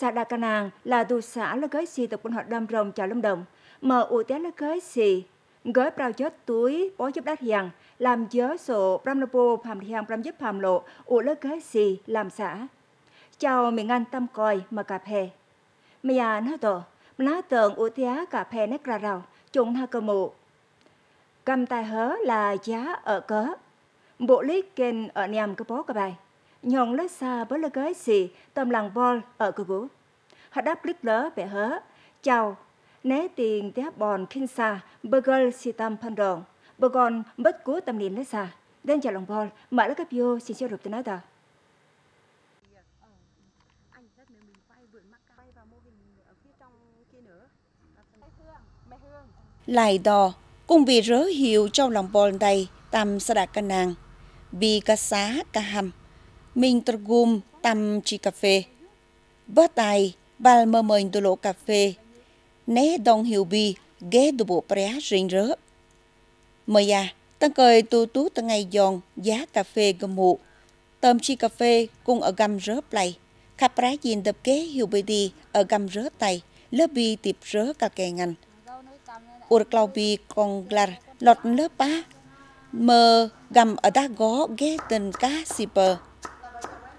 xã Đà Cà Nàng là tù xã là gói xì tập quân hoạt đam rồng chào lâm đồng, mà ủ té là gói xì gói bao chết túi bó giúp đắt hiền làm giớ sổ pramnapo phàm hiền pram giúp phàm lộ ủ là gói xì làm xã chào mình ăn tâm coi mà cà phê mày à nó tổ nó tượng ủ té cà phê nét ra rào chúng ha cơ mụ cầm tài hớ là giá ở cớ bộ lý kênh ở niềm cơ bó cơ bài nhọn lết xa với lơ gới xì tầm làng vol ở cơ gú họ đáp lít lớ bẻ hớ chào né tiền té bòn kinh xa burger xì tâm phân đòn burgon bất cứ tầm nhìn lết xa đến chào làng vol mở lơ cấp vô xin cho rụp tới nói tờ lại đò cùng vì rớ hiệu trong lòng bòn đầy tầm sa đạc căn nàng vì cá xá cá hầm mình tập gồm tầm chi cà phê bớt tài bà mơ mời đồ lộ cà phê né đồng hiểu bì ghé đồ bộ pré rình rớ mời à tăng cười tu tú tăng ngày giòn giá cà phê gầm mụ tầm chi cà phê cùng ở gầm rớ play khắp rá dìn đập ghé hiểu bì đi ở gầm rớ tay lớp bì tiệp rớ cà kè ngành urclau bì con glar lọt lớp ba mơ gầm ở đá gó ghé tên cá shipper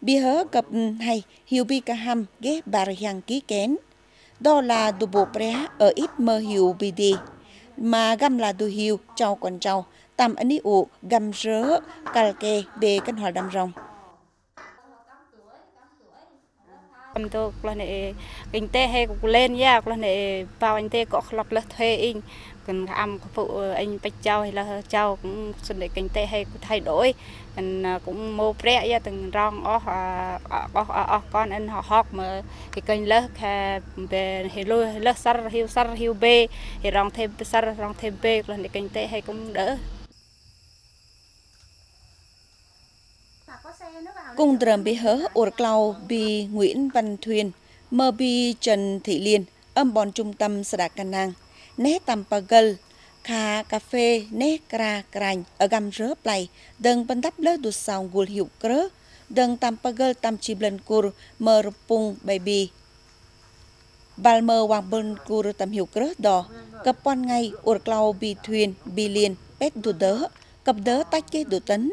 bi hớ cặp hay hiểu bi cá hầm ghé bà hàng ký kén đó là đồ bộ pré ở ít mơ hiểu bi đi mà găm là đồ hiểu trâu còn trâu tam anh ấy ụ găm rớ cà kê bê căn hòa đâm rồng cầm tôi là này kinh tế hay cũng lên ra là này vào anh tê có lọc là thuê in cần ăn phụ anh bạch trâu hay là trâu cũng xuân để kinh tế hay thay đổi anh cũng mua pré ra từng rong con anh họ học mà cái kênh lớp về hệ lôi lớp sar hiu b thì rong thêm sar rong thêm b là để kinh tế hay cũng đỡ cùng đờm bị hớ urclau bị Nguyễn Văn Thuyen mờ bị Trần Thị Liên âm bòn trung tâm xã Đà Cà Nàng né tầm pagal kha cà phê né cra cranh ở gầm rớ play đừng bần đắp lơ đụt sòng gul hiệu crớ đừng tầm pagal tầm chi blen cur mờ pung baby bal mờ wang blen cur tầm hiệu crớ đỏ cặp pon ngay urclau bị Thuyen bị Liên pet đụt đớ cặp đớ tách cái đụt tấn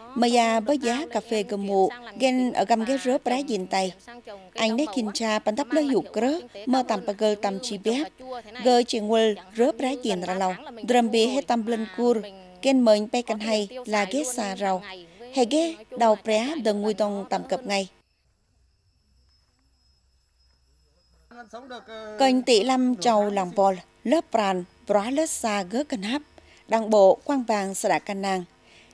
mà già bớt giá cà phê gầm mụ gen ở gầm ghé rớ prá dền tay anh nét kinh cha pan thấp lơ hiu crớ mơ tầm pa gơ tầm chi bé gơ chỉ nguồn rớ prá dền ra lâu drum bê hết tầm blen cur kênh mệnh pe căn hay là ghé xa rau hay ghé đầu pré đừng nguy tông tầm cập ngay kênh tỷ lâm trầu lòng bò lớp pran bó lớp xa gớ cân hấp đằng bộ quang vàng xã Đà Cà Nàng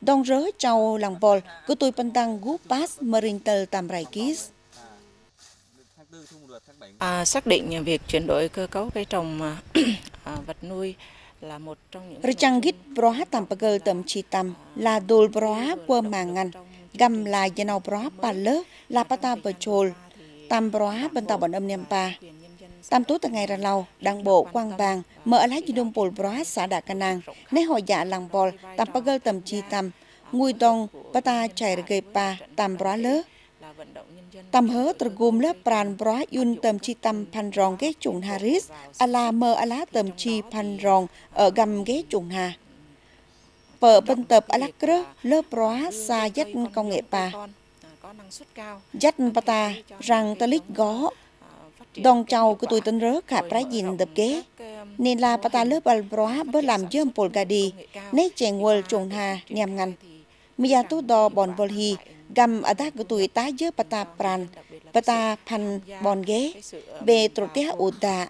đông rớ châu lòng bò cứ tôi pân tăng gúp pass mờ rình tờ tầm rải kis Xác định việc chuyển đổi cơ cấu cây trồng vật nuôi là một trong những Rechangit Brohat Tampager Tam Chitam là Dol Brohat qua màng ngăn gam là Janao Brohat Paler là Pata Bechol Tam Brohat bên tàu bản âm Nempa Tam Tú từ ngày ra lâu đảng bộ Quang Bàng mở lái di động Pol Brohat xã Đà Canang nơi hội dạ làng Pol Tampager Tam Chitam Ngui Dong Pata Chai Regepa Tam Brohat Lơ Tam hớ từ gồm lớp Pran Brohat Yun Tam Chitam Pan Rong ghé Trung Haris Ala Mơ Ala Tam Chi Pan Rong ở gầm ghé Trung Hà. Vợ bên tập Alakra lớp Brohat xa dắt công nghệ pa. Dắt Pata rằng ta lít gó Dong Châu của tôi tên rớ khả trái dịn đập ghé nên là Pata lớp Al Brohat bớt làm dơm Polgadi nấy chè nguồn Trung Hà nhằm ngành. Mia tu đo bọn Volhi gam adak của tuổi tá giữa Pata Pran, Pata Pan Bon Ghé, về trục tiết Uda,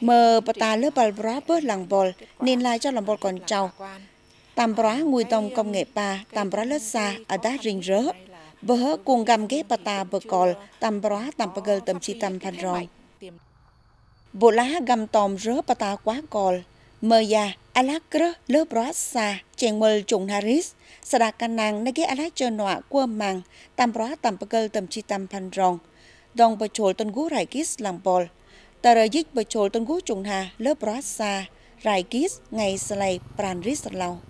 mờ Pata lớp Balbra bớt làng bol nên lại cho làng bol còn trâu. Tam Bra ngùi tông công nghệ pa, Tam Bra lớp xa, adak rình rớ, bờ cùng gam ghé Pata bờ col, Tam Bra Tam Pagal Tam Chi Tam Pan Rong. Bộ lá gam tòm rớ Pata quá col, mờ già Alakra lớp Bra xa, chèn mờ trùng Haris. Sa đà can nàng nơi ghé alách chơi nọa qua màng Tam Brohat Tampager Tam Chitam Pan Rong Dong Bechol Tân Gú Rai Kis làng Pol Tarajik Bechol Tân Gú Trung Hà lớp Brohat Sa Rai Kis ngày Salai Pran Ris Lau.